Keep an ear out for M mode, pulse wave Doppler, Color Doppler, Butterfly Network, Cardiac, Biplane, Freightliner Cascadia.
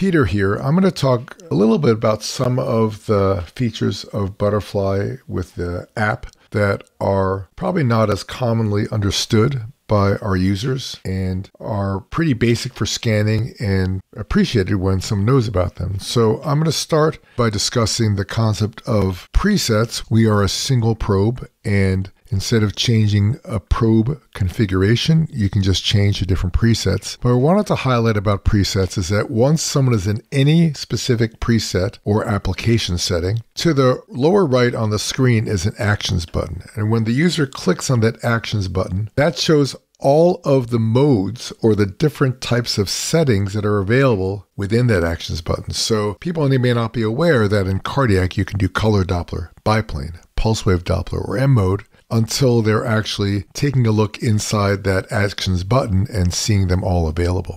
Peter here. I'm going to talk a little bit about some of the features of Butterfly with the app that are probably not as commonly understood by our users and are pretty basic for scanning and appreciated when someone knows about them. So I'm going to start by discussing the concept of presets. We are a single probe, and instead of changing a probe configuration, you can just change the different presets. But what I wanted to highlight about presets is that once someone is in any specific preset or application setting, to the lower right on the screen is an actions button. And when the user clicks on that actions button, that shows all of the modes or the different types of settings that are available within that actions button. So people may not be aware that in Cardiac, you can do Color Doppler, Biplane, pulse wave Doppler, or M mode, until they're actually taking a look inside that actions button and seeing them all available.